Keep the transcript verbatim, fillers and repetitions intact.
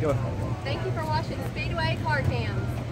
Go. Thank you for watching Speedway Car Cams.